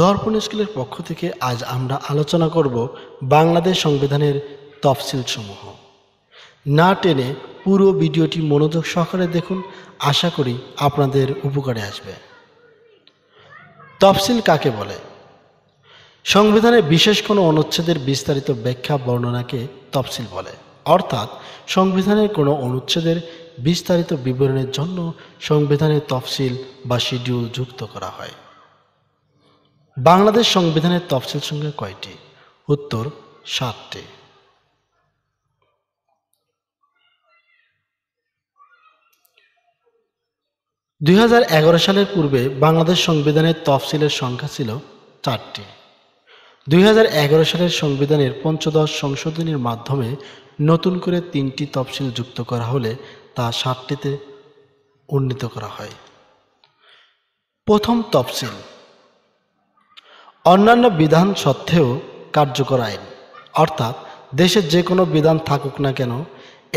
दर्पण स्कूल पक्ष थेके आज आमरा आलोचना करब बांग्लादेश संविधानेर तफसिल समूह। ना टेने पुरो भिडियोटी मनोयोग सहकारे देखुन, आशा करी आपनादेर उपकारे आसबे। तफसिल काके बोले? संविधाने विशेष कोनो अनुच्छेदेर विस्तारित व्याख्या बर्णनाके तफसिल बोले, अर्थात संविधानेर कोनो अनुच्छेदेर विस्तारित विवरणेर जन्य संविधाने तफसिल बा शिड्यूल जुक्त करा हय। बांग्लादेश संविधान तफसिल संख्या कयटी? उत्तर 7टी। दुई हजार 2011 साल पूर्वे बांग्लादेश संविधान तफसिलेर संख्या छिल 4टी। 2011 साल संविधान पंचदश संशोधनेर माध्यमे नतून करे 3टी तफसिल जुक्त करा हले ता 7टीते उन्नीत करा हय। प्रथम तफसिल अन्यान्य विधान सत्त्वेও কার্যকর আইন, अर्थात देशे जे कोनो विधान थाकुक ना केन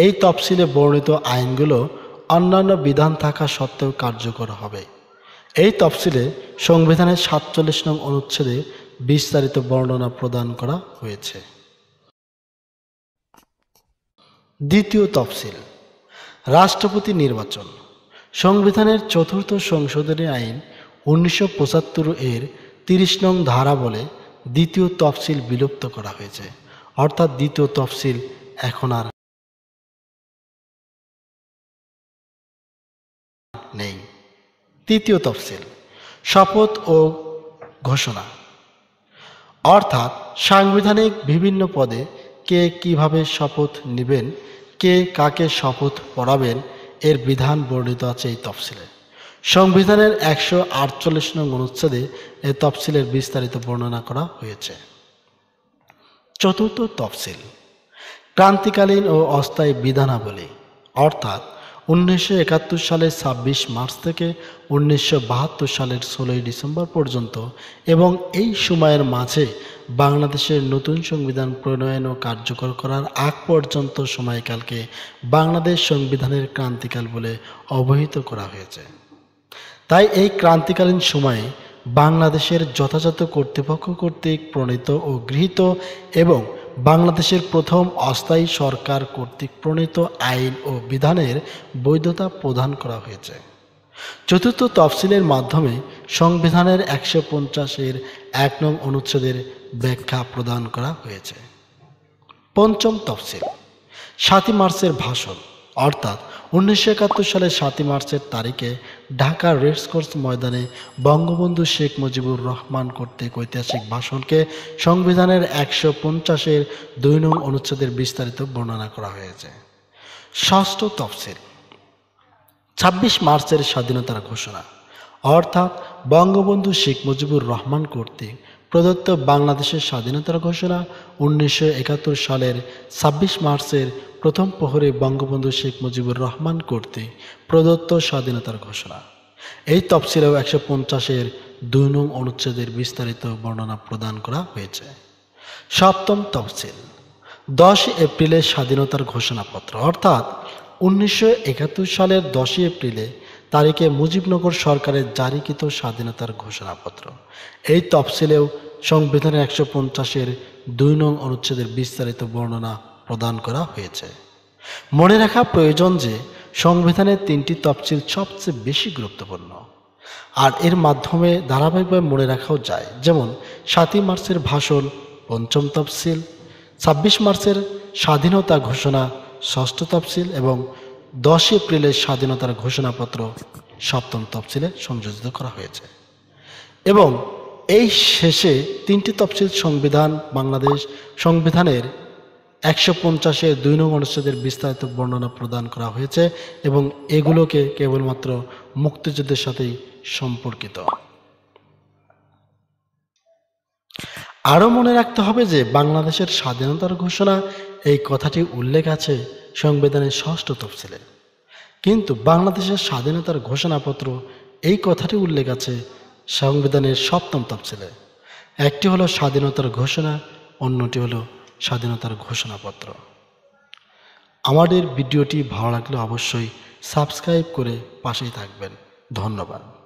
এই তফসিলে বর্ণিত আইনগুলো অন্যান্য বিধান থাকা সত্ত্বেও কার্যকর হবে। এই তফসিলে সংবিধানের 47 নং অনুচ্ছেদে বিস্তারিত বর্ণনা প্রদান করা হয়েছে। দ্বিতীয় তফসিল রাষ্ট্রপতি নির্বাচন। সংবিধানের চতুর্থ সংশোধনী আইন 1975 এর 30 নং ধারা বলে দ্বিতীয় তফসিল বিলুপ্ত করা হয়েছে, অর্থাৎ দ্বিতীয় তফসিল এখন আর নেই। তৃতীয় তফসিল শপথ ও ঘোষণা, অর্থাৎ সাংবিধানিক বিভিন্ন পদে কে কিভাবে শপথ নেবেন, কে কাকে শপথ পড়াবেন এর বিধান বর্ণিত আছে এই তফসিলে। সংবিধানের 148 নং অনুচ্ছেদে এই তফসিলের বিস্তারিত বর্ণনা করা হয়েছে। চতুর্থ তফসিল ক্রান্তিকালীন ও অস্থায়ী বিধানাবলী, অর্থাৎ 1971 সালের 26 মার্চ থেকে 1972 সালের 16 ডিসেম্বর পর্যন্ত এবং এই সময়ের মাঝে বাংলাদেশের নতুন সংবিধান প্রণয়ন ও কার্যকর করার আগ পর্যন্ত সময়কালকে বাংলাদেশ সংবিধানের ক্রান্তিকাল বলে অবহিত করা হয়েছে। তাই এই ক্রান্তিকালীন সময়ে বাংলাদেশের যথাযথ কর্তৃপক্ষ কর্তৃক প্রণীত ও গৃহীত এবং বাংলাদেশের প্রথম অস্থায়ী সরকার কর্তৃক প্রণীত আইন ও বিধানের বৈধতা প্রদান করা হয়েছে। চতুর্থ তফসিলের মাধ্যমে সংবিধানের 150 এর 1 নং অনুচ্ছেদের ব্যাখ্যা প্রদান করা হয়েছে। পঞ্চম তফসিল 7 মার্চের ভাষণ, অর্থাৎ 1971 সালের 7 মার্চের তারিখে ঢাকার রেসকোর্স ময়দানে বঙ্গবন্ধু শেখ মুজিবুর রহমান কর্তৃক ঐতিহাসিক ভাষণকে সংবিধানের 150 এর 2 নং অনুচ্ছেদের বিস্তারিত বর্ণনা করা হয়েছে। ষষ্ঠ তফসিল 26 মার্চের স্বাধীনতার ঘোষণা, অর্থাৎ বঙ্গবন্ধু শেখ মুজিবুর রহমান কর্তৃক প্রদত্ত বাংলাদেশের স্বাধীনতার ঘোষণা 1971 সালের 26 মার্চের প্রথম প্রহরে বঙ্গবন্ধু শেখ মুজিবুর রহমান কর্তৃক প্রদত্ত স্বাধীনতার ঘোষণা। এই তফসিলেও 150 এর 2 নং অনুচ্ছেদের বিস্তারিত বর্ণনা প্রদান করা হয়েছে। সপ্তম তফসিল 10 এপ্রিলের স্বাধীনতার ঘোষণাপত্র, অর্থাৎ 1971 সালের 10 এপ্রিলে তারিখে মুজিবনগর সরকারের জারিকৃত স্বাধীনতার ঘোষণাপত্র। এই তফসিলেও সংবিধানের 150 এর 2 নং অনুচ্ছেদের বিস্তারিত বর্ণনা প্রদান করা হয়েছে। মনে রাখা প্রয়োজন যে সংবিধানের 3টি তফসিল সবচেয়ে বেশি গুরুত্বপূর্ণ, আর এর মাধ্যমে ধারাবাহিকভাবে মনে রাখাও যায়, যেমন 7 মার্চের ভাষণ 5ম তফসিল, 26 মার্চের স্বাধীনতা ঘোষণা 6ষ্ঠ তফসিল এবং 10 এপ্রিলের স্বাধীনতার ঘোষণাপত্র 7ম তফসিলে সংযোজিত করা হয়েছে। এবং এই শেষে 3টি তফসিল সংবিধান বাংলাদেশ সংবিধানের 150 এর 2 নং অনুচ্ছেদের বিস্তারিত বর্ণনা প্রদান করা হয়েছে এবং এগুলোকে কেবলমাত্র মুক্তিযুদ্ধের সাথেই সম্পর্কিত। আরও মনে রাখতে হবে যে বাংলাদেশের স্বাধীনতার ঘোষণা এই কথাটি উল্লেখ আছে সংবিধানের 6ষ্ঠ তফসিলে, কিন্তু বাংলাদেশের স্বাধীনতার ঘোষণাপত্র এই কথাটি উল্লেখ আছে সংবিধানের 7ম তফসিলে। একটি হলো স্বাধীনতার ঘোষণা, অন্যটি হলো স্বাধীনতার ঘোষণাপত্র। আমাদের ভিডিওটি ভালো লাগলে অবশ্যই সাবস্ক্রাইব করে পাশেই থাকবেন। ধন্যবাদ।